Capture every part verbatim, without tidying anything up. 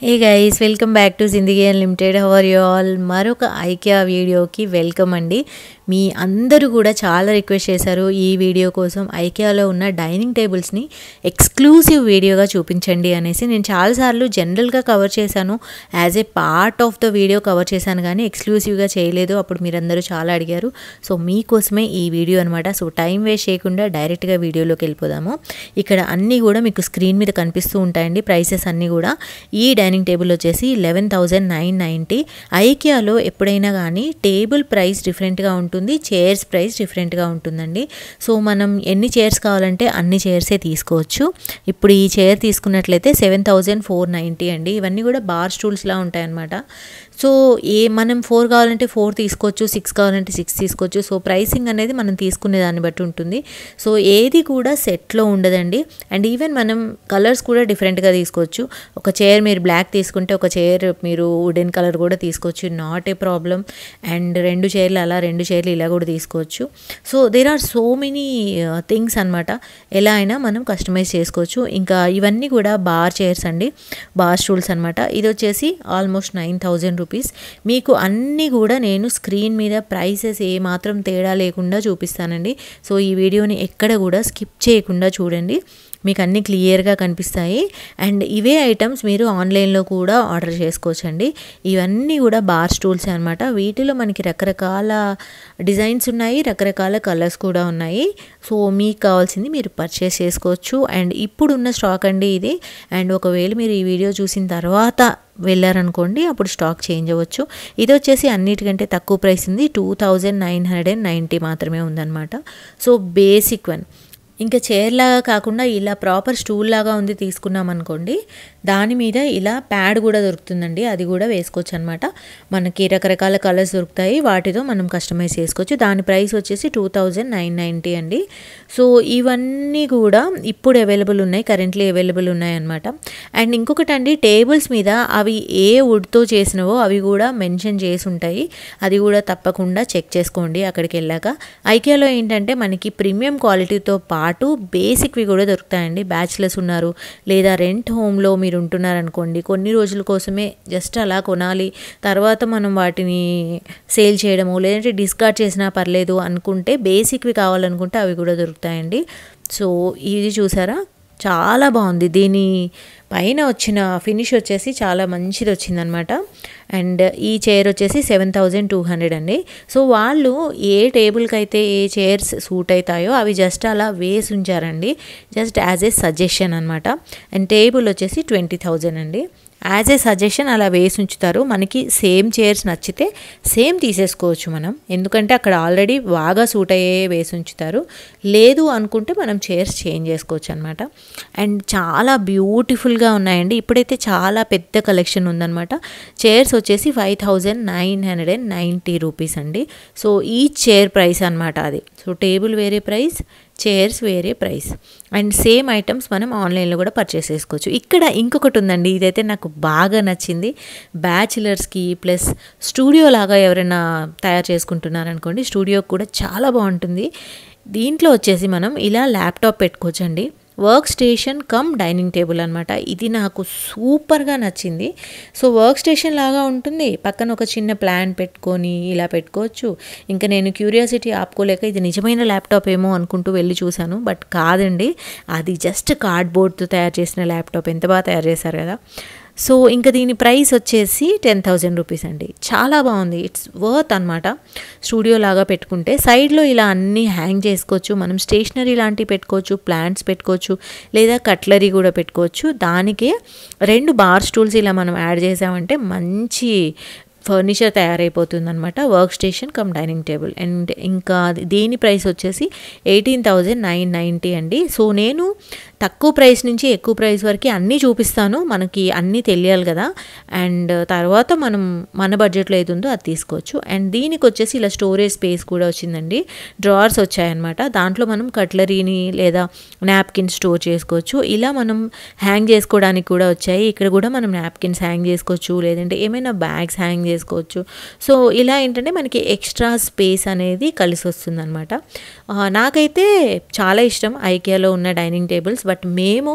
Hey guys welcome back to Zindagi unlimited how are you all మరొక IKEA వీడియోకి welcome అండి। మీ అందరూ కూడా చాలా రిక్వెస్ట్ చేశారు ఈ వీడియో కోసం ఐకియాలో ఉన్న డైనింగ్ టేబుల్స్ ని ఎక్స్క్లూసివ్ వీడియోగా చూపించండి అనేసి నేను చాలా సార్లు జనరల్ గా కవర్ చేశాను, as a part of the video cover చేశాను కానీ ఎక్స్క్లూసివ్ గా చేయలేదు। అప్పుడు మీరందరూ చాలా అడిగారు, సో మీ కోసమే ఈ వీడియో అన్నమాట। సో టైం వేస్ట్ చేయకుండా డైరెక్ట్ గా వీడియోలోకి వెళ్ళిపోదాము। ఇక్కడ అన్ని కూడా మీకు స్క్రీన్ మీద కనిపిస్తూ ఉంటాయండి ప్రైసెస్ అన్ని కూడా। ఈ డైనింగ్ టేబుల్ వచ్చేసి eleven thousand nine ninety। ఐకియాలో ఎప్పుడైనా కానీ టేబుల్ ప్రైస్ డిఫరెంట్గా ఉంటుంది, చైర్స్ ప్రైస్ డిఫరెంట్గా ఉంటుందండి। సో మనం ఎన్ని చైర్స్ కావాలంటే అన్ని చైర్సే తీసుకోవచ్చు। ఇప్పుడు ఈ చైర్ తీసుకున్నట్లయితే సెవెన్ థౌజండ్ ఫోర్ నైంటీ అండి। ఇవన్నీ కూడా బార్ స్టూల్స్లా ఉంటాయన్నమాట। సో ఏ మనం ఫోర్ కావాలంటే ఫోర్ తీసుకోవచ్చు, సిక్స్ కావాలంటే సిక్స్ తీసుకోవచ్చు। సో ప్రైసింగ్ అనేది మనం తీసుకునే దాన్ని బట్టి ఉంటుంది। సో ఏది కూడా సెట్లో ఉండదండి। అండ్ ఈవెన్ మనం కలర్స్ కూడా డిఫరెంట్గా తీసుకోవచ్చు। ఒక చైర్ మీరు బ్లాక్ తీసుకుంటే ఒక చైర్ మీరు వుడెన్ కలర్ కూడా తీసుకోవచ్చు, నాట్ ఏ ప్రాబ్లం। అండ్ రెండు చైర్లు అలా రెండు చైర్లు ఇలా కూడా తీసుకోవచ్చు। So there are so many things అనమాట, ఎలా అయినా మనం కస్టమైజ్ చేసుకోవచ్చు। ఇంకా ఇవన్నీ కూడా బార్ చైర్స్ అండి, బార్ స్టూల్స్ అనమాట। ఇది వచ్చేసి ఆల్మోస్ట్ నైన్ థౌజండ్ రూపీస్। మీకు అన్నీ కూడా నేను స్క్రీన్ మీద ప్రైసెస్ ఏమాత్రం తేడా లేకుండా చూపిస్తానండి। సో ఈ వీడియోని ఎక్కడ కూడా స్కిప్ చేయకుండా చూడండి, మీకు అన్నీ క్లియర్గా కనిపిస్తాయి। అండ్ ఇవే ఐటమ్స్ మీరు ఆన్లైన్లో కూడా ఆర్డర్ చేసుకోవచ్చండి। ఇవన్నీ కూడా బార్ స్టూల్స్ అనమాట। వీటిలో మనకి రకరకాల డిజైన్స్ ఉన్నాయి, రకరకాల కలర్స్ కూడా ఉన్నాయి। సో మీకు కావాల్సింది మీరు పర్చేస్ చేసుకోవచ్చు। అండ్ ఇప్పుడున్న స్టాక్ అండి ఇది। అండ్ ఒకవేళ మీరు ఈ వీడియో చూసిన తర్వాత వెళ్ళారనుకోండి, అప్పుడు స్టాక్ చేంజ్ అవ్వచ్చు। ఇది వచ్చేసి అన్నిటికంటే తక్కువ ప్రైస్ ఉంది, two thousand nine hundred and ninety మాత్రమే ఉందన్నమాట। సో బేసిక్ వన్, ఇంకా చైర్ లాగా కాకుండా ఇలా ప్రాపర్ స్టూల్ లాగా ఉంది తీసుకున్నాం అనుకోండి, దాని మీద ఇలా ప్యాడ్ కూడా దొరుకుతుందండి, అది కూడా వేసుకోవచ్చు అనమాట। మనకి రకరకాల కలర్స్ దొరుకుతాయి, వాటితో మనం కస్టమైజ్ చేసుకోవచ్చు। దాని ప్రైస్ వచ్చేసి టూ థౌజండ్ నైన్ నైంటీ అండి। సో ఇవన్నీ కూడా ఇప్పుడు అవైలబుల్ ఉన్నాయి, కరెంట్లీ అవైలబుల్ ఉన్నాయన్నమాట। అండ్ ఇంకొకటి అండి, టేబుల్స్ మీద అవి ఏ వుడ్తో చేసినవో అవి కూడా మెన్షన్ చేసి ఉంటాయి, అది కూడా తప్పకుండా చెక్ చేసుకోండి అక్కడికి వెళ్ళాక। ఐకియాలో ఏంటంటే మనకి ప్రీమియం క్వాలిటీతో పా అటు బేసిక్వి కూడా దొరుకుతాయండి। బ్యాచ్లర్స్ ఉన్నారు లేదా రెంట్ హోమ్లో మీరు ఉంటున్నారనుకోండి, కొన్ని రోజుల కోసమే జస్ట్ అలా కొనాలి, తర్వాత మనం వాటిని సేల్ చేయడము లేదంటే డిస్కార్డ్ చేసినా పర్లేదు అనుకుంటే, బేసిక్వి కావాలనుకుంటే అవి కూడా దొరుకుతాయండి। సో ఇది చూసారా, చాలా బాగుంది। దీని పైన వచ్చిన ఫినిష్ వచ్చేసి చాలా మంచిది వచ్చిందనమాట। అండ్ ఈ చైర్ వచ్చేసి సెవెన్ థౌజండ్ టూ హండ్రెడ్ అండి। సో వాళ్ళు ఏ టేబుల్కి అయితే ఏ చైర్స్ సూట్ అవుతాయో అవి జస్ట్ అలా వేసి ఉంచారండి, జస్ట్ యాజ్ ఏ సజెషన్ అనమాట। అండ్ టేబుల్ వచ్చేసి ట్వంటీ థౌజండ్ అండి, యాజ్ ఏ సజెషన్ అలా వేసి ఉంచుతారు। మనకి సేమ్ చైర్స్ నచ్చితే సేమ్ తీసేసుకోవచ్చు మనం, ఎందుకంటే అక్కడ ఆల్రెడీ బాగా సూట్ అయ్యే వేసి ఉంచుతారు। లేదు అనుకుంటే మనం చైర్స్ చేంజ్ చేసుకోవచ్చు అనమాట। అండ్ చాలా బ్యూటిఫుల్గా ఉన్నాయండి, ఇప్పుడైతే చాలా పెద్ద కలెక్షన్ ఉందన్నమాట। చైర్స్ వచ్చేసి five thousand nine hundred and ninety rupees అండి। సో ఈ చైర్ ప్రైస్ అనమాట అది। సో టేబుల్ వేరే ప్రైస్, చైర్స్ వేరే ప్రైస్, అండ్ సేమ్ ఐటమ్స్ మనం ఆన్లైన్లో కూడా పర్చేస్ చేసుకోవచ్చు। ఇక్కడ ఇంకొకటి ఉందండి, ఇదైతే నాకు బాగా నచ్చింది। బ్యాచిలర్స్కి ప్లస్ స్టూడియో లాగా ఎవరైనా తయారు చేసుకుంటున్నారనుకోండి, స్టూడియోకి కూడా చాలా బాగుంటుంది। దీంట్లో వచ్చేసి మనం ఇలా ల్యాప్టాప్ పెట్టుకోవచ్చండి, work station cum dining table అనమాట। ఇది నాకు సూపర్గా నచ్చింది। సో వర్క్ స్టేషన్ లాగా ఉంటుంది, పక్కన ఒక చిన్న ప్లాన్ పెట్టుకొని ఇలా పెట్టుకోవచ్చు। ఇంకా నేను క్యూరియాసిటీ ఆపుకోలేక ఇది నిజమైన ల్యాప్టాప్ ఏమో అనుకుంటూ వెళ్ళి చూశాను, బట్ కాదండి, అది జస్ట్ కార్డ్బోర్డ్తో తయారు చేసిన ల్యాప్టాప్। ఎంత బాగా తయారు చేశారు కదా! సో ఇంకా దీని ప్రైస్ వచ్చేసి టెన్ థౌజండ్ రూపీస్ అండి। చాలా బాగుంది, ఇట్స్ వర్త్ అనమాట। స్టూడియో లాగా పెట్టుకుంటే సైడ్లో ఇలా అన్నీ హ్యాంగ్ చేసుకోవచ్చు, మనం స్టేషనరీ లాంటివి పెట్టుకోవచ్చు, ప్లాంట్స్ పెట్టుకోవచ్చు, లేదా కట్లరీ కూడా పెట్టుకోవచ్చు। దానికే రెండు బార్ స్టూల్స్ ఇలా మనం యాడ్ చేసామంటే మంచి ఫర్నిచర్ తయారైపోతుంది అనమాట, work station cum dining table. And ఇంకా దీని ప్రైస్ వచ్చేసి ఎయిటీన్ థౌజండ్ నైన్ నైంటీ అండి। సో నేను తక్కువ ప్రైస్ నుంచి ఎక్కువ ప్రైస్ వరకు అన్నీ చూపిస్తాను, మనకి అన్నీ తెలియాలి కదా। అండ్ తర్వాత మనం మన బడ్జెట్లో ఏది ఉందో అది తీసుకోవచ్చు। అండ్ దీనికి వచ్చేసి ఇలా స్టోరేజ్ స్పేస్ కూడా వచ్చిందండి, డ్రార్స్ వచ్చాయన్నమాట। దాంట్లో మనం కట్లరీని లేదా నాప్కిన్ స్టోర్ చేసుకోవచ్చు, ఇలా మనం హ్యాంగ్ చేసుకోవడానికి కూడా వచ్చాయి। ఇక్కడ కూడా మనం నాప్కిన్స్ హ్యాంగ్ చేసుకోవచ్చు, లేదంటే ఏమైనా బ్యాగ్స్ హ్యాంగ్ చేసుకోవచ్చు। సో ఇలా ఏంటంటే మనకి ఎక్స్ట్రా స్పేస్ అనేది కలిసి వస్తుంది అనమాట। నాకైతే చాలా ఇష్టం ఐకియాలో ఉన్న డైనింగ్ టేబుల్స్, బట్ మేము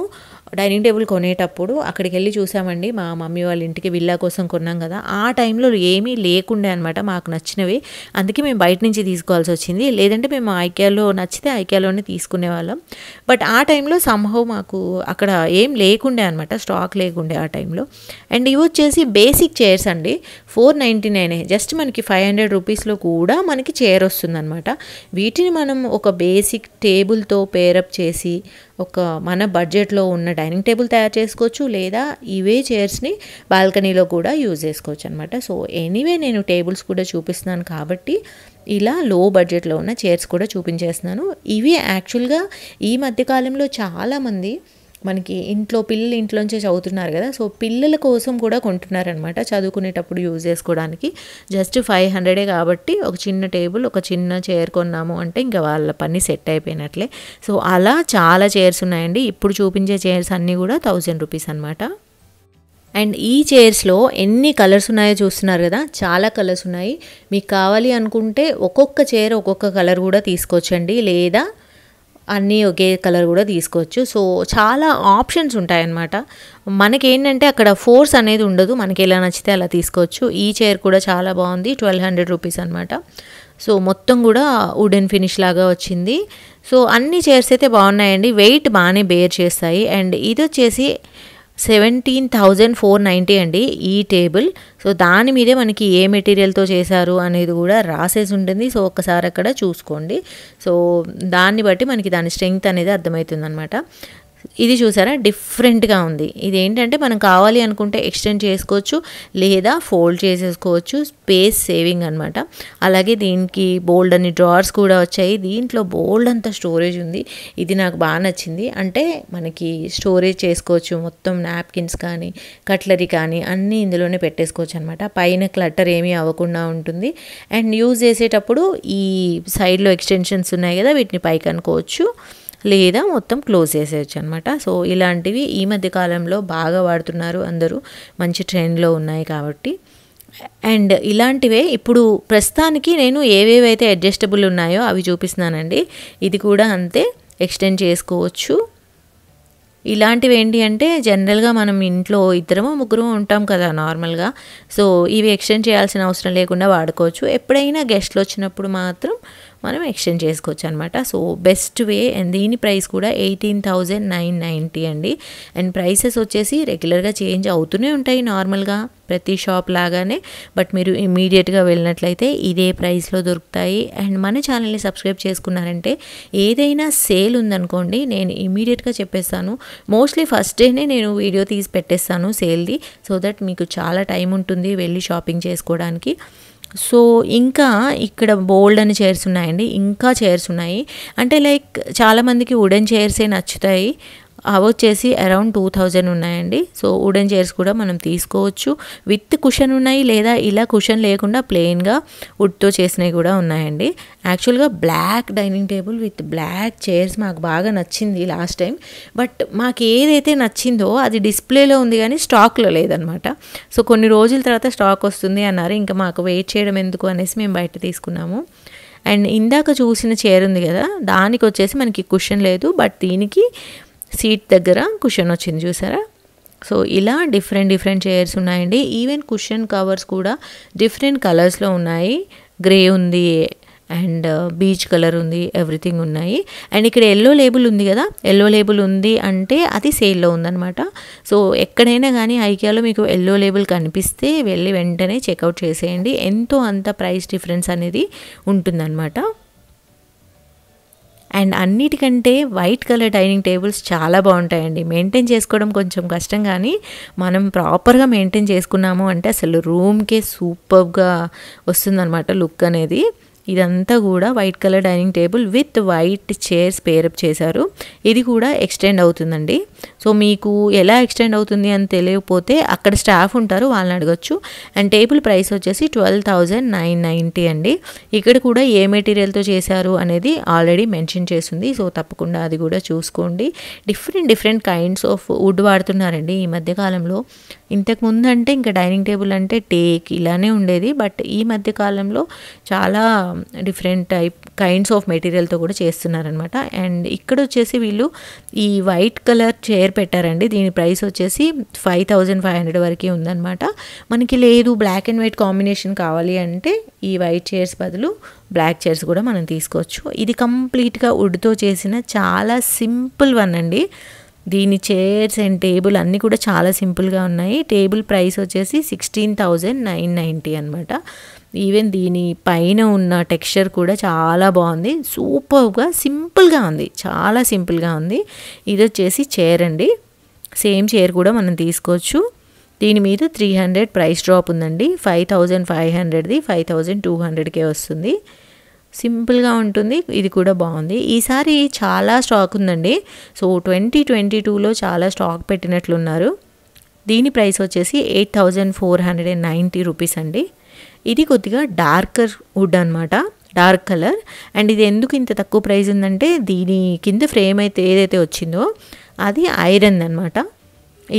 డైనింగ్ టేబుల్ కొనేటప్పుడు అక్కడికి వెళ్ళి చూసామండి. మా మమ్మీ వాళ్ళ ఇంటికి విల్లా కోసం కొన్నాం కదా, ఆ టైంలో ఏమీ లేకుండే అన్నమాట మాకు నచ్చినవి. అందుకే మేము బయట నుంచి తీసుకోవాల్సి వచ్చింది. లేదంటే మేము ఐకేయాలో నచ్చితే ఐకేయాలోనే తీసుకునే వాళ్ళం. బట్ ఆ టైంలో సంహవ్ మాకు అక్కడ ఏం లేకుండే అన్నమాట, స్టాక్ లేకుండే ఆ టైంలో. అండ్ ఇవి వచ్చేసి బేసిక్ చైర్స్ అండి, ఫోర్ నైంటీ నైనే. జస్ట్ మనకి ఫైవ్ హండ్రెడ్ రూపీస్లో కూడా మనకి చైర్ వస్తుందన్నమాట. వీటిని మనం ఒక బేసిక్ టేబుల్తో పేరప్ చేసి ఒక మన బడ్జెట్లో ఉన్న డైనింగ్ టేబుల్ తయారు చేసుకోవచ్చు, లేదా ఇవే చైర్స్ని బాల్కనీలో కూడా యూజ్ చేసుకోవచ్చు అనమాట. సో ఎనీవే నేను టేబుల్స్ కూడా చూపిస్తున్నాను కాబట్టి ఇలా లో బడ్జెట్లో ఉన్న చైర్స్ కూడా చూపించేస్తున్నాను. ఇవి యాక్చువల్గా ఈ మధ్యకాలంలో చాలామంది మనకి ఇంట్లో పిల్లలు ఇంట్లోంచే చదువుతున్నారు కదా, సో పిల్లల కోసం కూడా కొంటున్నారనమాట, చదువుకునేటప్పుడు యూజ్ చేసుకోవడానికి. జస్ట్ ఫైవ్ హండ్రెడే కాబట్టి ఒక చిన్న టేబుల్ ఒక చిన్న చైర్ కొన్నాము అంటే ఇంకా వాళ్ళ పని సెట్ అయిపోయినట్లే. సో అలా చాలా చైర్స్ ఉన్నాయండి. ఇప్పుడు చూపించే చైర్స్ అన్నీ కూడా థౌజండ్ రూపీస్ అనమాట. అండ్ ఈ చైర్స్లో ఎన్ని కలర్స్ ఉన్నాయో చూస్తున్నారు కదా, చాలా కలర్స్ ఉన్నాయి. మీకు కావాలి అనుకుంటే ఒక్కొక్క చైర్ ఒక్కొక్క కలర్ కూడా తీసుకోవచ్చండి, లేదా అన్నీ ఒకే కలర్ కూడా తీసుకోవచ్చు. సో చాలా ఆప్షన్స్ ఉంటాయన్నమాట. మనకేంటంటే అక్కడ ఫోర్స్ అనేది ఉండదు, మనకి ఎలా నచ్చితే అలా తీసుకోవచ్చు. ఈ చైర్ కూడా చాలా బాగుంది, ట్వెల్వ్ హండ్రెడ్ రూపీస్ అనమాట. సో మొత్తం కూడా వుడెన్ ఫినిష్ లాగా వచ్చింది. సో అన్ని చైర్స్ అయితే బాగున్నాయండి, వెయిట్ బాగానే బేర్ చేస్తాయి. అండ్ ఇది వచ్చేసి సెవెంటీన్ థౌజండ్ ఫోర్ నైంటీ అండి ఈ టేబుల్. సో దాని మీదే మనకి ఏ మెటీరియల్తో చేశారు అనేది కూడా రాసేసి ఉంటుంది. సో ఒక్కసారి అక్కడ చూసుకోండి. సో దాన్ని బట్టి మనకి దాని స్ట్రెంగ్త్ అనేది అర్థమవుతుంది అనమాట. ఇది చూసారా, డిఫరెంట్గా ఉంది. ఇది ఏంటంటే మనం కావాలి అనుకుంటే ఎక్స్టెండ్ చేసుకోవచ్చు, లేదా ఫోల్డ్ చేసేసుకోవచ్చు. స్పేస్ సేవింగ్ అనమాట. అలాగే దీనికి బోల్డ్ అని డ్రార్స్ కూడా వచ్చాయి. దీంట్లో బోల్డ్ అంత స్టోరేజ్ ఉంది. ఇది నాకు బాగా నచ్చింది. అంటే మనకి స్టోరేజ్ చేసుకోవచ్చు, మొత్తం నాప్కిన్స్ కానీ కట్లరీ కానీ అన్నీ ఇందులోనే పెట్టేసుకోవచ్చు అనమాట. పైన క్లటర్ ఏమీ అవ్వకుండా ఉంటుంది. అండ్ యూజ్ చేసేటప్పుడు ఈ సైడ్లో ఎక్స్టెన్షన్స్ ఉన్నాయి కదా, వీటిని పైకి అనుకోవచ్చు, లేదా మొత్తం క్లోజ్ చేసేయచ్చు అనమాట. సో ఇలాంటివి ఈ మధ్యకాలంలో బాగా వాడుతున్నారు అందరూ, మంచి ట్రెండ్లో ఉన్నాయి కాబట్టి. అండ్ ఇలాంటివే ఇప్పుడు ప్రస్తుతానికి నేను ఏవేవైతే అడ్జస్టబుల్ ఉన్నాయో అవి చూపిస్తున్నానండి. ఇది కూడా అంతే, ఎక్స్టెండ్ చేసుకోవచ్చు. ఇలాంటివి ఏంటి అంటే జనరల్గా మనం ఇంట్లో ఇద్దరము ముగ్గురు ఉంటాం కదా నార్మల్గా, సో ఇవి ఎక్స్టెండ్ చేయాల్సిన అవసరం లేకుండా వాడుకోవచ్చు. ఎప్పుడైనా గెస్ట్లు వచ్చినప్పుడు మాత్రం మనం ఎక్స్టెండ్ చేసుకోవచ్చు అనమాట. So best way. అండ్ దీని ప్రైస్ కూడా ఎయిటీన్ థౌజండ్ నైన్ నైంటీ అండి. అండ్ ప్రైసెస్ వచ్చేసి రెగ్యులర్గా చేంజ్ అవుతూనే ఉంటాయి నార్మల్గా ప్రతి షాప్ లాగానే. బట్ మీరు ఇమీడియట్గా వెళ్ళినట్లయితే ఇదే ప్రైస్లో దొరుకుతాయి. అండ్ మన ఛానల్ని సబ్స్క్రైబ్ చేసుకున్నారంటే ఏదైనా సేల్ ఉందనుకోండి నేను ఇమీడియట్గా చెప్పేస్తాను. మోస్ట్లీ ఫస్ట్ డేనే నేను వీడియో తీసి పెట్టేస్తాను సేల్ది, సో దట్ మీకు చాలా టైం ఉంటుంది వెళ్ళి షాపింగ్ చేసుకోవడానికి. సో ఇంకా ఇక్కడ బోల్డ్ అని చైర్స్ ఉన్నాయండి, ఇంకా చైర్స్ ఉన్నాయి. అంటే లైక్ చాలామందికి వుడెన్ చైర్సే నచ్చుతాయి. అవి వచ్చేసి అరౌండ్ టూ థౌజండ్ ఉన్నాయండి. సో వుడెన్ చైర్స్ కూడా మనం తీసుకోవచ్చు. విత్ కుషన్ ఉన్నాయి, లేదా ఇలా కుషన్ లేకుండా ప్లెయిన్గా వుడ్తో చేసినవి కూడా ఉన్నాయండి. యాక్చువల్గా black dining table with black chairs మాకు బాగా నచ్చింది లాస్ట్ టైం. బట్ మాకు ఏదైతే నచ్చిందో అది డిస్ప్లేలో ఉంది కానీ స్టాక్లో లేదనమాట. సో కొన్ని రోజుల తర్వాత స్టాక్ వస్తుంది అన్నారు. ఇంకా మాకు వెయిట్ చేయడం ఎందుకు అనేసి మేము బయట తీసుకున్నాము. అండ్ ఇందాక చూసిన చైర్ ఉంది కదా, దానికి వచ్చేసి మనకి కుషన్ లేదు, బట్ దీనికి సీట్ దగ్గర కుషన్ వచ్చింది చూసారా. సో ఇలా డిఫరెంట్ డిఫరెంట్ చైర్స్ ఉన్నాయండి. ఈవెన్ కుషన్ కవర్స్ కూడా డిఫరెంట్ కలర్స్లో ఉన్నాయి. గ్రే ఉంది అండ్ బీచ్ కలర్ ఉంది, ఎవ్రీథింగ్ ఉన్నాయి. అండ్ ఇక్కడ ఎల్లో లేబుల్ ఉంది కదా, ఎల్లో లేబుల్ ఉంది అంటే అది సేల్లో ఉందన్నమాట. సో ఎక్కడైనా కానీ ఐకేయాలో మీకు ఎల్లో లేబుల్ కనిపిస్తే వెళ్ళి వెంటనే చెక్అవుట్ చేసేయండి. ఎంతో అంత ప్రైస్ డిఫరెన్స్ అనేది ఉంటుందన్నమాట. అండ్ అన్నిటికంటే వైట్ కలర్ డైనింగ్ టేబుల్స్ చాలా బాగుంటాయండి. మెయింటైన్ చేసుకోవడం కొంచెం కష్టం, కానీ మనం ప్రాపర్గా మెయింటైన్ చేసుకున్నాము అంటే అసలు రూమ్కే సూపర్గా వస్తుందన్నమాట లుక్ అనేది. ఇదంతా కూడా white colour dining table with white chairs pair up చేశారు. ఇది కూడా ఎక్స్టెండ్ అవుతుందండి. సో మీకు ఎలా ఎక్స్టెండ్ అవుతుంది అని తెలియకపోతే అక్కడ స్టాఫ్ ఉంటారు, వాళ్ళని అడగచ్చు. అండ్ టేబుల్ ప్రైస్ వచ్చేసి ట్వెల్వ్ థౌజండ్ నైన్ నైంటీ అండి. ఇక్కడ కూడా ఏ మెటీరియల్తో చేశారు అనేది ఆల్రెడీ మెన్షన్ చేస్తుంది, సో తప్పకుండా అది కూడా చూసుకోండి. Different different kinds of wood వాడుతున్నారండి ఈ మధ్యకాలంలో. ఇంతకుముందు అంటే ఇంకా డైనింగ్ టేబుల్ అంటే టేక్ ఇలానే ఉండేది, బట్ ఈ మధ్యకాలంలో చాలా డిఫరెంట్ టైప్ కైండ్స్ ఆఫ్ మెటీరియల్తో కూడా చేస్తున్నారనమాట. అండ్ ఇక్కడ వచ్చేసి వీళ్ళు ఈ వైట్ కలర్ చైర్ పెట్టారండి దీని ప్రైస్ వచ్చేసి పదిహేను వందల ఐదు వరకే ఉందన్నమాట మనకి లేదు బ్లాక్ అండ్ వైట్ కాంబినేషన్ కావాలి అంటే ఈ వైట్ చైర్స్ బదులు బ్లాక్ చైర్స్ కూడా మనం తీసుకోవచ్చు ఇది కంప్లీట్ గా వుడ్ తో చేసిన చాలా సింపుల్ వన్ అండి దీని చైర్స్ అండ్ టేబుల్ అన్ని కూడా చాలా సింపుల్ గా ఉన్నాయి టేబుల్ ప్రైస్ వచ్చేసి పదిహేను వేల తొమ్మిది వందల తొంభై అన్నమాట ఈవెన్ దీని పైన ఉన్న టెక్స్చర్ కూడా చాలా బాగుంది సూపర్‌గా సింపుల్ గా ఉంది చాలా సింపుల్ గా ఉంది ఇది వచ్చేసి చైర్ అండి సేమ్ చైర్ కూడా మనం తీసుకోవచ్చు దీని మీద మూడు వందల ప్రైస్ డ్రాప్ ఉందండి ఐదు వేల ఐదు వందల ది ఐదు వేల రెండు వందల కే వస్తుంది సింపుల్ గా ఉంటుంది ఇది కూడా బాగుంది ఈసారి చాలా స్టాక్ ఉందండి సో ఇరవై ఇరవై రెండు లో చాలా స్టాక్ పెట్టినట్లు ఉన్నారు దీని ప్రైస్ వచ్చేసి ఎనిమిది వేల నాలుగు వందల తొంభై రూపాయస్ అండి ఇది కొద్దిగా డార్కర్ వుడ్ అన్నమాట డార్క్ కలర్ అండ్ ఇది ఎందుకు ఇంత తక్కువ ప్రైస్ ఉందంటే దీని కింద ఫ్రేమ్ అయితే ఏదైతే వచ్చిందో అది ఐరన్ అన్నమాట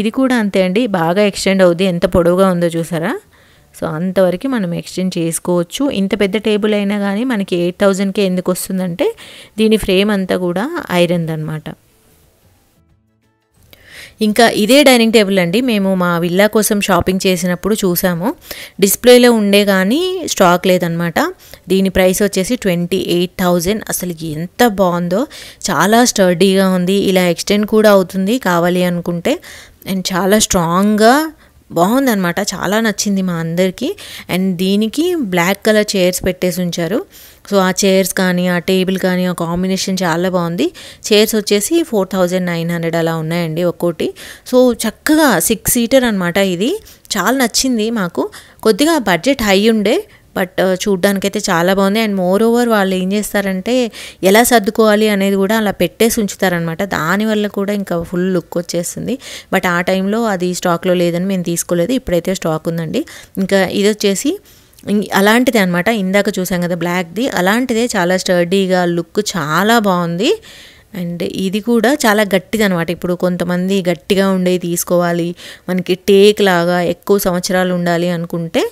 ఇది కూడా అంతే అండి బాగా ఎక్స్టెండ్ అవుద్ది ఎంత పొడవుగా ఉందో చూసారా సో అంతవరకు మనం ఎక్స్టెండ్ చేసుకోవచ్చు ఇంత పెద్ద టేబుల్ అయినా కానీ మనకి ఎనిమిది వేల కే ఎందుకు వస్తుందంటే దీని ఫ్రేమ్ అంతా కూడా ఐరన్ అన్నమాట ఇంకా ఇదే డైనింగ్ టేబుల్ అండి మేము మా విల్లా కోసం షాపింగ్ చేసినప్పుడు చూసాము డిస్ప్లేలో ఉండే కానీ స్టాక్ లేదన్నమాట దీని ప్రైస్ వచ్చేసి ఇరవై ఎనిమిది వేల అసలు ఎంత బాగుందో చాలా స్టర్డీగా ఉంది ఇలా ఎక్స్టెండ్ కూడా అవుతుంది కావాలి అనుకుంటే అండ్ చాలా స్ట్రాంగ్గా బాగుందన్నమాట చాలా నచ్చింది మా అందరికీ అండ్ దీనికి బ్లాక్ కలర్ చైర్స్ పెట్టేసి ఉంచారు సో ఆ చైర్స్ కానీ ఆ టేబుల్ కానీ ఆ కాంబినేషన్ చాలా బాగుంది చైర్స్ వచ్చేసి ఫోర్ థౌజండ్ నైన్ హండ్రెడ్ అలా ఉన్నాయండి ఒక్కోటి సో చక్కగా సిక్స్ సీటర్ అనమాట ఇది చాలా నచ్చింది మాకు కొద్దిగా బడ్జెట్ హై ఉండే బట్ చూడ్డానికైతే చాలా బాగుంది అండ్ మోర్ ఓవర్ వాళ్ళు ఏం చేస్తారంటే ఎలా సర్దుకోవాలి అనేది కూడా అలా పెట్టేసి ఉంచుతారనమాట దానివల్ల కూడా ఇంకా ఫుల్ లుక్ వచ్చేస్తుంది బట్ ఆ టైంలో అది స్టాక్లో లేదని మేము తీసుకోలేదు ఇప్పుడైతే స్టాక్ ఉందండి ఇంకా ఇది వచ్చేసి అలాంటిదే అనమాట ఇందాక చూసాం కదా బ్లాక్ది అలాంటిదే చాలా స్టర్డీగా లుక్ చాలా బాగుంది అండ్ ఇది కూడా చాలా గట్టిది అనమాట ఇప్పుడు కొంతమంది గట్టిగా ఉండేవి తీసుకోవాలి మనకి టేక్ లాగా ఎక్కువ సంవత్సరాలు ఉండాలి అనుకుంటే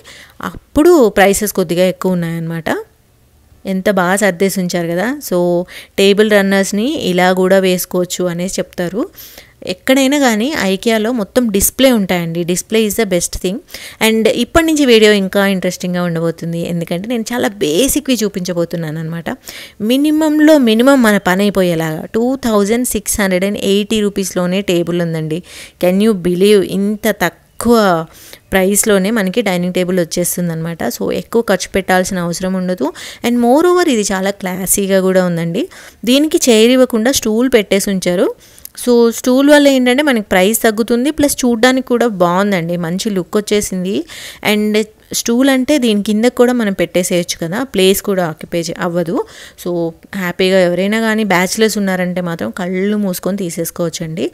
అప్పుడు ప్రైసెస్ కొద్దిగా ఎక్కువ ఉన్నాయన్నమాట ఎంత బాగా సర్దేసి ఉంచారు కదా సో టేబుల్ రన్నర్స్ని ఇలా కూడా వేసుకోవచ్చు అనేసి చెప్తారు ఎక్కడైనా కానీ ఐకియాలో మొత్తం డిస్ప్లే ఉంటాయండి display is the best thing and ఇప్పటి నుంచి వీడియో ఇంకా ఇంట్రెస్టింగ్గా ఉండబోతుంది ఎందుకంటే నేను చాలా బేసిక్వి చూపించబోతున్నాను అనమాట మినిమంలో మినిమం మన పని అయిపోయేలాగా two thousand six hundred and eighty రూపీస్లోనే టేబుల్ ఉందండి కెన్ యూ బిలీవ్ ఇంత తక్కువ ఎక్కువ ప్రైస్లోనే మనకి డైనింగ్ టేబుల్ వచ్చేస్తుంది అనమాట సో ఎక్కువ ఖర్చు పెట్టాల్సిన అవసరం ఉండదు అండ్ మోర్ ఓవర్ ఇది చాలా క్లాసీగా కూడా ఉందండి దీనికి చైర్ ఇవ్వకుండా స్టూల్ పెట్టేసి ఉంచారు సో స్టూల్ వల్ల ఏంటంటే మనకి ప్రైస్ తగ్గుతుంది ప్లస్ చూడడానికి కూడా బాగుందండి మంచి లుక్ వచ్చేసింది అండ్ స్టూల్ అంటే దీని కింద కూడా మనం పెట్టేసేయచ్చు కదా ప్లేస్ కూడా ఆక్యుపై అవ్వదు సో హ్యాపీగా ఎవరైనా కానీ బ్యాచిలర్స్ ఉన్నారంటే మాత్రం కళ్ళు మూసుకొని తీసేసుకోవచ్చండి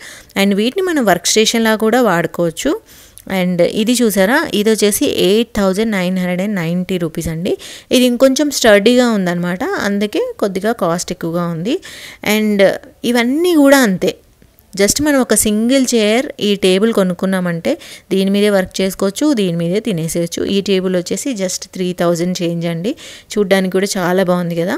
అండ్ వీటిని మనం వర్క్ స్టేషన్లా కూడా వాడుకోవచ్చు అండ్ ఇది చూసారా ఇది వచ్చేసి eight thousand nine hundred and ninety rupees అండి ఇది ఇంకొంచెం స్టర్డీగా ఉందన్నమాట అందుకే కొద్దిగా కాస్ట్ ఎక్కువగా ఉంది అండ్ ఇవన్నీ కూడా అంతే జస్ట్ మనం ఒక సింగిల్ చైర్ ఈ టేబుల్ కొనుక్కున్నామంటే దీని మీదే వర్క్ చేసుకోవచ్చు దీని మీదే తినేసేయచ్చు ఈ టేబుల్ వచ్చేసి జస్ట్ త్రీ థౌజండ్ చేంజ్ అండి చూడ్డానికి కూడా చాలా బాగుంది కదా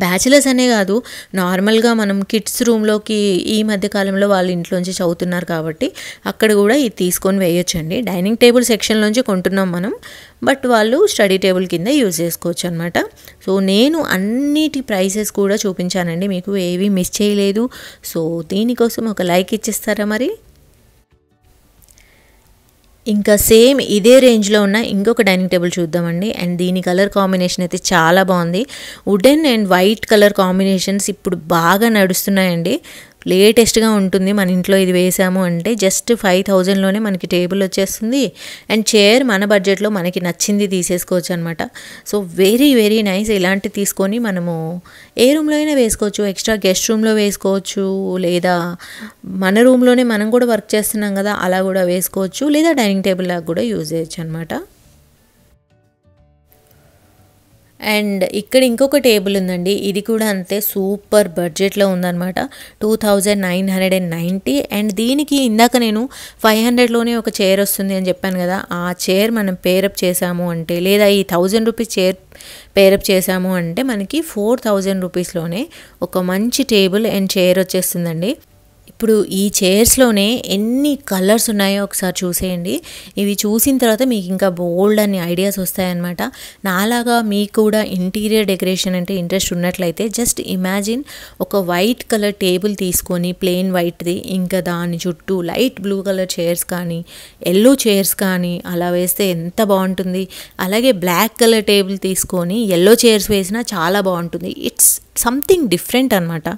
బ్యాచిలర్స్ అనే కాదు నార్మల్గా మనం కిడ్స్ రూమ్లోకి ఈ మధ్యకాలంలో వాళ్ళ ఇంట్లోంచి చదువుతున్నారు కాబట్టి అక్కడ కూడా ఇది తీసుకొని వేయొచ్చండి డైనింగ్ టేబుల్ సెక్షన్లోంచి కొంటున్నాం మనం బట్ వాళ్ళు స్టడీ టేబుల్ కింద యూజ్ చేసుకోవచ్చు అనమాట సో నేను అన్నిటి ప్రైసెస్ కూడా చూపించానండి మీకు ఏవి మిస్ చేయలేదు సో దీనికోసం ఒక లైక్ ఇచ్చేస్తారా మరి ఇంకా సేమ్ ఇదే రేంజ్లో ఉన్న ఇంకొక డైనింగ్ టేబుల్ చూద్దామండి అండ్ దీని కలర్ కాంబినేషన్ అయితే చాలా బాగుంది wooden and white colour combinations ఇప్పుడు బాగా నడుస్తున్నాయండి లేటెస్ట్గా ఉంటుంది మన ఇంట్లో ఇది వేసాము అంటే జస్ట్ ఫైవ్ థౌజండ్లోనే మనకి టేబుల్ వచ్చేస్తుంది అండ్ చైర్ మన బడ్జెట్లో మనకి నచ్చింది తీసేసుకోవచ్చు అనమాట సో వెరీ వెరీ నైస్ ఇలాంటివి తీసుకొని మనము ఏ రూమ్లో అయినా వేసుకోవచ్చు ఎక్స్ట్రా గెస్ట్ రూమ్లో వేసుకోవచ్చు లేదా మన రూమ్లోనే మనం కూడా వర్క్ చేస్తున్నాం కదా అలా కూడా వేసుకోవచ్చు లేదా డైనింగ్ టేబుల్ లాగా కూడా యూజ్ చేయొచ్చు అనమాట అండ్ ఇక్కడ ఇంకొక టేబుల్ ఉందండి ఇది కూడా అంతే సూపర్ బడ్జెట్లో ఉందన్నమాట two thousand nine hundred and ninety and దీనికి ఇందాక నేను ఫైవ్ హండ్రెడ్లోనే ఒక చైర్ వస్తుంది అని చెప్పాను కదా ఆ చైర్ మనం పేరప్ చేసాము అంటే లేదా ఈ థౌజండ్ రూపీస్ చైర్ పేరప్ చేసాము అంటే మనకి ఫోర్ థౌజండ్ రూపీస్లోనే ఒక మంచి టేబుల్ అండ్ చైర్ వచ్చేస్తుందండి ఇప్పుడు ఈ చైర్స్ లోనే ఎన్ని కలర్స్ ఉన్నాయో ఒకసారి చూసేయండి. ఇవి చూసిన తర్వాత మీకు ఇంకా బోల్డ్ అని ఐడియాస్ వస్తాయి అన్నమాట. నాలాగా మీకు కూడా ఇంటీరియర్ డెకరేషన్ అంటే ఇంట్రెస్ట్ ఉన్నట్లయితే జస్ట్ ఇమాజిన్ ఒక వైట్ కలర్ టేబుల్ తీసుకొని ప్లెయిన్ వైట్ది, ఇంకా దాని చుట్టూ లైట్ బ్లూ కలర్ చైర్స్ కానీ ఎల్లో చైర్స్ కానీ అలా వేస్తే ఎంత బాగుంటుంది. అలాగే బ్లాక్ కలర్ టేబుల్ తీసుకొని ఎల్లో చైర్స్ వేసినా చాలా బాగుంటుంది. ఇట్స్ సంథింగ్ డిఫరెంట్ అనమాట.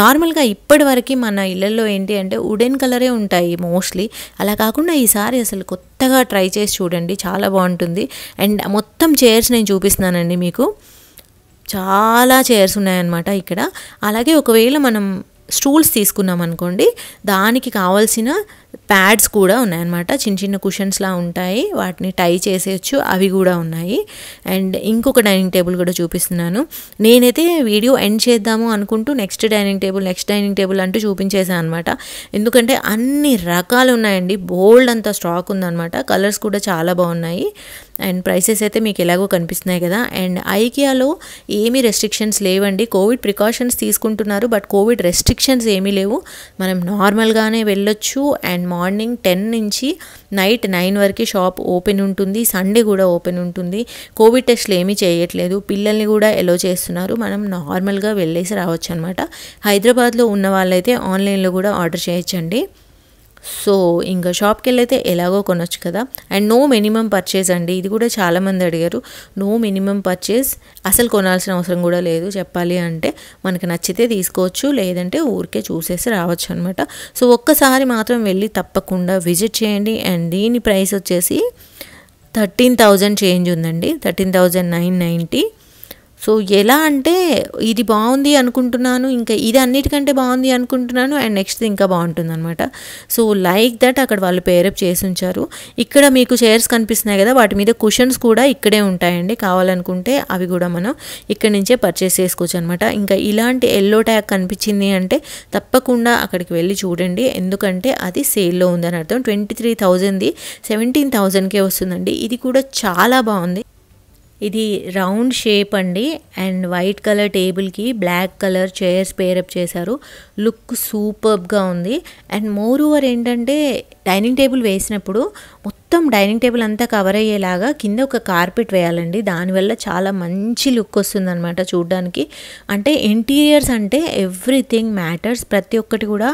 నార్మల్గా ఇప్పటివరకు మన ఇళ్ళల్లో ఏంటి అంటే వుడెన్ కలరే ఉంటాయి మోస్ట్లీ. అలా కాకుండా ఈసారి అసలు కొత్తగా ట్రై చేసి చూడండి, చాలా బాగుంటుంది. అండ్ మొత్తం చైర్స్ నేను చూపిస్తున్నానండి మీకు, చాలా చైర్స్ ఉన్నాయన్నమాట ఇక్కడ. అలాగే ఒకవేళ మనం స్టూల్స్ తీసుకున్నాం అనుకోండి, దానికి కావాల్సిన ప్యాడ్స్ కూడా ఉన్నాయన్నమాట. చిన్న చిన్న కుషన్స్లా ఉంటాయి, వాటిని టై చేసేయచ్చు, అవి కూడా ఉన్నాయి. అండ్ ఇంకొక డైనింగ్ టేబుల్ కూడా చూపిస్తున్నాను. నేనైతే వీడియో ఎండ్ చేద్దాము అనుకుంటూ next dining table next dining table అంటూ చూపించేసాను అనమాట. ఎందుకంటే అన్ని రకాలు ఉన్నాయండి, బోల్డ్ అంత స్టాక్ ఉందన్నమాట. కలర్స్ కూడా చాలా బాగున్నాయి అండ్ ప్రైసెస్ అయితే మీకు ఎలాగో కనిపిస్తున్నాయి కదా. అండ్ ఐకియాలో ఏమీ రెస్ట్రిక్షన్స్ లేవండి. కోవిడ్ ప్రికాషన్స్ తీసుకుంటున్నారు బట్ కోవిడ్ రెస్ట్రిక్షన్స్ ఏమీ లేవు. మనం నార్మల్గానే వెళ్ళొచ్చు. అండ్ మార్నింగ్ టెన్ నుంచి నైట్ నైన్ వరకు షాప్ ఓపెన్ ఉంటుంది, సండే కూడా ఓపెన్ ఉంటుంది. కోవిడ్ టెస్ట్లు ఏమీ చేయట్లేదు, పిల్లల్ని కూడా ఎలో చేస్తున్నారు. మనం నార్మల్గా వెళ్ళేసి రావచ్చు అనమాట. హైదరాబాద్లో ఉన్న వాళ్ళైతే ఆన్లైన్లో కూడా ఆర్డర్ చేయొచ్చండి. సో ఇంకా షాప్కి వెళ్ళైతే ఎలాగో కొనొచ్చు కదా. అండ్ నో మినిమం పర్చేజ్ అండి, ఇది కూడా చాలామంది అడిగారు. నో మినిమం పర్చేజ్, అసలు కొనాల్సిన అవసరం కూడా లేదు. చెప్పాలి అంటే మనకు నచ్చితే తీసుకోవచ్చు, లేదంటే ఊరికే చూసేసి రావచ్చు అనమాట. సో ఒక్కసారి మాత్రం వెళ్ళి తప్పకుండా విజిట్ చేయండి. అండ్ దీని ప్రైస్ వచ్చేసి థర్టీన్ థౌజండ్ చేంజ్ ఉందండి, thirteen thousand nine ninety. So ఎలా అంటే ఇది బాగుంది అనుకుంటున్నాను, ఇంకా ఇది అన్నిటికంటే బాగుంది అనుకుంటున్నాను, అండ్ నెక్స్ట్ ఇంకా బాగుంటుంది అనమాట. సో లైక్ దట్ అక్కడ వాళ్ళు పేరప్ చేసి ఉంచారు. ఇక్కడ మీకు చైర్స్ కనిపిస్తున్నాయి కదా, వాటి మీద కుషన్స్ కూడా ఇక్కడే ఉంటాయండి. కావాలనుకుంటే అవి కూడా మనం ఇక్కడ నుంచే పర్చేస్ చేసుకోవచ్చు అనమాట. ఇంకా ఇలాంటి ఎల్లో ట్యాగ్ కనిపించింది అంటే తప్పకుండా అక్కడికి వెళ్ళి చూడండి, ఎందుకంటే అది సేల్లో ఉందని అర్థం. ట్వంటీ త్రీ థౌజండ్ది సెవెంటీన్ థౌజండ్కే వస్తుందండి. ఇది కూడా చాలా బాగుంది. ఇది రౌండ్ షేప్ అండి. అండ్ వైట్ కలర్ టేబుల్కి బ్లాక్ కలర్ చైర్స్ పేరప్ చేశారు. లుక్ సూపర్గా ఉంది. అండ్ మోర్ ఓవర్ ఏంటంటే డైనింగ్ టేబుల్ వేసినప్పుడు మొత్తం డైనింగ్ టేబుల్ అంతా కవర్ అయ్యేలాగా కింద ఒక కార్పెట్ వేయాలండి. దానివల్ల చాలా మంచి లుక్ వస్తుందన్నమాట చూడ్డానికి. అంటే ఇంటీరియర్స్ అంటే ఎవ్రీథింగ్ మ్యాటర్స్, ప్రతి ఒక్కటి కూడా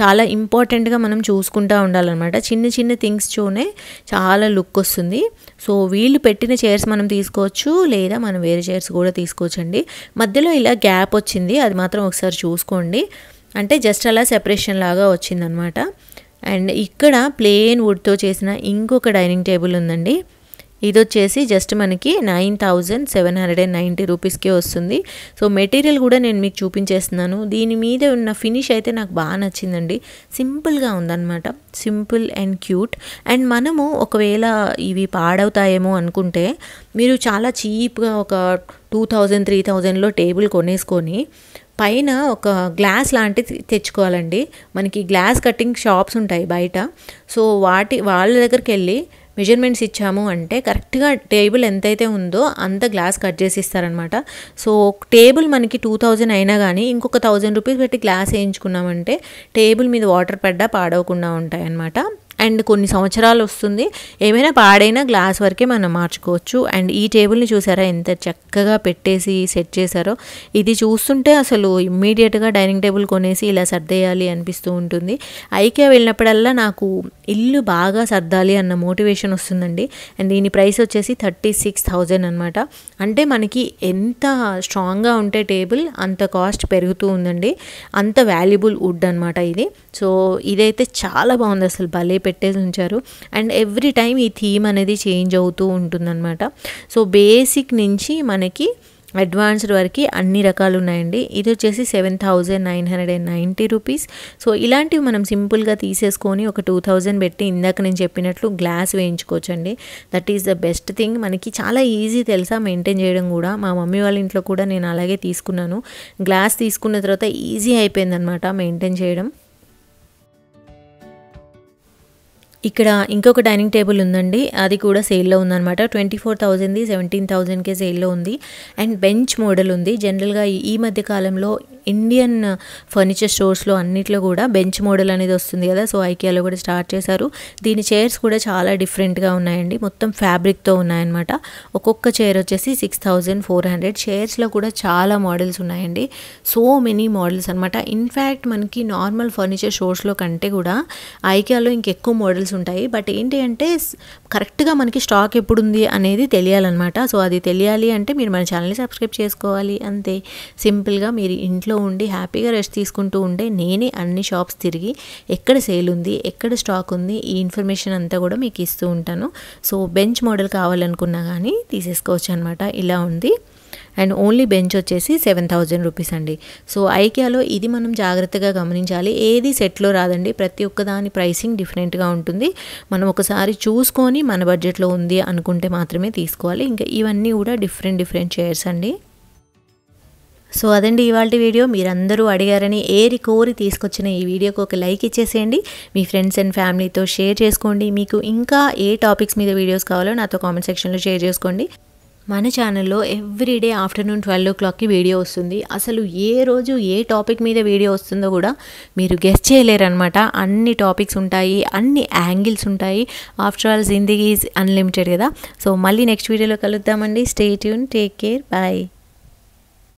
చాలా ఇంపార్టెంట్గా మనం చూసుకుంటూ ఉండాలన్నమాట. చిన్న చిన్న థింగ్స్తోనే చాలా లుక్ వస్తుంది. సో వీళ్ళు పెట్టిన చైర్స్ మనం తీసుకోవచ్చు, లేదా మనం వేరే చైర్స్ కూడా తీసుకోవచ్చండి. మధ్యలో ఇలా గ్యాప్ వచ్చింది, అది మాత్రం ఒకసారి చూసుకోండి. అంటే జస్ట్ అలా సెపరేషన్ లాగా వచ్చిందనమాట. అండ్ ఇక్కడ ప్లెయిన్ వుడ్తో చేసిన ఇంకొక డైనింగ్ టేబుల్ ఉందండి. ఇది వచ్చేసి జస్ట్ మనకి nine thousand seven hundred and ninety రూపీస్కే వస్తుంది. సో మెటీరియల్ కూడా నేను మీకు చూపించేస్తున్నాను. దీని మీద ఉన్న ఫినిష్ అయితే నాకు బాగా నచ్చిందండి. సింపుల్గా ఉందన్నమాట, సింపుల్ అండ్ క్యూట్. అండ్ మనము ఒకవేళ ఇవి పాడవుతాయేమో అనుకుంటే మీరు చాలా చీప్గా ఒక టూ థౌజండ్ త్రీ థౌజండ్లో టేబుల్ కొనేసుకొని పైన ఒక గ్లాస్ లాంటిది తెచ్చుకోవాలండి. మనకి గ్లాస్ కటింగ్ షాప్స్ ఉంటాయి బయట. సో వాటి వాళ్ళ దగ్గరికి వెళ్ళి మెజర్మెంట్స్ ఇచ్చాము అంటే కరెక్ట్గా టేబుల్ ఎంతైతే ఉందో అంత గ్లాస్ కట్ చేసి ఇస్తారనమాట. సో టేబుల్ మనకి టూ థౌజండ్ అయినా కానీ ఇంకొక థౌజండ్ రూపీస్ పెట్టి గ్లాస్ వేయించుకున్నామంటే టేబుల్ మీద వాటర్ పడ్డా పాడవకుండా ఉంటాయన్నమాట. అండ్ కొన్ని సంవత్సరాలు వస్తుంది, ఏమైనా పాడైనా గ్లాస్ వరకే మనం మార్చుకోవచ్చు. అండ్ ఈ టేబుల్ని చూసారా ఎంత చక్కగా పెట్టేసి సెట్ చేశారో. ఇది చూస్తుంటే అసలు ఇమ్మీడియట్గా డైనింగ్ టేబుల్ కొనేసి ఇలా సర్దేయాలి అనిపిస్తూ ఉంటుంది. ఐకియా వెళ్ళినప్పుడల్లా నాకు ఇల్లు బాగా సర్దాలి అన్న మోటివేషన్ వస్తుందండి. అండ్ దీని ప్రైస్ వచ్చేసి థర్టీ సిక్స్ థౌజండ్ అనమాట. అంటే మనకి ఎంత స్ట్రాంగ్గా ఉంటే టేబుల్ అంత కాస్ట్ పెరుగుతూ ఉందండి, అంత వాల్యుబుల్ వుడ్ అనమాట ఇది. సో ఇదైతే చాలా బాగుంది, అసలు భలే పెట్టేసి ఉంచారు. అండ్ ఎవ్రీ టైం ఈ థీమ్ అనేది చేంజ్ అవుతూ ఉంటుందన్నమాట. సో బేసిక్ నుంచి మనకి అడ్వాన్స్డ్ వరకు అన్ని రకాలు ఉన్నాయండి. ఇది వచ్చేసి seven thousand nine hundred and ninety rupees. So ఇలాంటివి మనం సింపుల్గా తీసేసుకొని ఒక టూ థౌజండ్ పెట్టి ఇందాక నేను చెప్పినట్లు గ్లాస్ వేయించుకోవచ్చండి. That is the best thing. మనకి చాలా ఈజీ తెలుసా మెయింటైన్ చేయడం కూడా. మా మమ్మీ వాళ్ళ ఇంట్లో కూడా నేను అలాగే తీసుకున్నాను. గ్లాస్ తీసుకున్న తర్వాత ఈజీ అయిపోయిందనమాట మెయింటైన్ చేయడం. ఇక్కడ ఇంకొక డైనింగ్ టేబుల్ ఉందండి, అది కూడా సేల్లో ఉందన్నమాట. ట్వంటీ ఫోర్ థౌజండ్ది సెవెంటీన్ థౌజండ్కే సేల్లో ఉంది. అండ్ బెంచ్ మోడల్ ఉంది. జనరల్గా ఈ మధ్య కాలంలో ఇండియన్ ఫర్నిచర్ స్టోర్స్ లో అన్నిట్లో కూడా బెంచ్ మోడల్ అనేది వస్తుంది కదా, సో IKEA లో కూడా స్టార్ట్ చేశారు. దీని చైర్స్ కూడా చాలా డిఫరెంట్ గా ఉన్నాయండి, మొత్తం ఫ్యాబ్రిక్ తో ఉన్నాయి అన్నమాట. ఒక్కొక్క చైర్ వచ్చేసి six thousand four hundred. Chairs లో కూడా చాలా మోడల్స్ ఉన్నాయండి, సో మెనీ మోడల్స్ అన్నమాట. ఇన్ఫ్యాక్ట్ మనకి నార్మల్ ఫర్నిచర్ స్టోర్స్ లో కంటే కూడా IKEA లో ఇంకెక్కువ మోడల్స్ ఉంటాయి. బట్ ఏంటి అంటే కరెక్ట్ గా మనకి స్టాక్ ఎప్పుడు ఉంది అనేది తెలియాలన్నమాట. సో అది తెలియాలి అంటే మీరు మన ఛానల్ని సబ్స్క్రైబ్ చేసుకోవాలి, అంతే సింపుల్ గా. మీరు ఇంట్లో ఉండి హ్యాపీగా రెస్ట్ తీసుకుంటూ ఉండే నేనే అన్ని షాప్స్ తిరిగి ఎక్కడ సేల్ ఉంది, ఎక్కడ స్టాక్ ఉంది, ఈ ఇన్ఫర్మేషన్ అంతా కూడా మీకు ఇస్తూ ఉంటాను. సో బెంచ్ మోడల్ కావాలనుకున్నా కానీ తీసేసుకోవచ్చు అనమాట, ఇలా ఉంది. అండ్ ఓన్లీ బెంచ్ వచ్చేసి సెవెన్ థౌజండ్ రూపీస్ అండి. సో IKEAలో ఇది మనం జాగ్రత్తగా గమనించాలి, ఏది సెట్లో రాదండి, ప్రతి ఒక్క దాని ప్రైసింగ్ డిఫరెంట్గా ఉంటుంది. మనం ఒకసారి చూసుకొని మన బడ్జెట్లో ఉంది అనుకుంటే మాత్రమే తీసుకోవాలి. ఇంకా ఇవన్నీ కూడా డిఫరెంట్ డిఫరెంట్ చైర్స్ అండి. సో అదండి ఇవాల్టి వీడియో. మీరందరూ అడిగారని ఏరి కోరి తీసుకొచ్చిన ఈ వీడియోకి ఒక లైక్ ఇచ్చేసేయండి, మీ ఫ్రెండ్స్ అండ్ ఫ్యామిలీతో షేర్ చేసుకోండి. మీకు ఇంకా ఏ టాపిక్స్ మీద వీడియోస్ కావాలో నాతో కామెంట్ సెక్షన్లో షేర్ చేసుకోండి. మన ఛానల్లో ఎవ్రీడే ఆఫ్టర్నూన్ ట్వెల్వ్ ఓ క్లాక్కి వీడియో వస్తుంది. అసలు ఏ రోజు ఏ టాపిక్ మీద వీడియో వస్తుందో కూడా మీరు గెస్ట్ చేయలేరనమాట. అన్ని టాపిక్స్ ఉంటాయి, అన్ని యాంగిల్స్ ఉంటాయి. After all Zindagi is unlimited కదా. సో మళ్ళీ నెక్స్ట్ వీడియోలో కలుద్దామండి. Stay tune, take care, bye.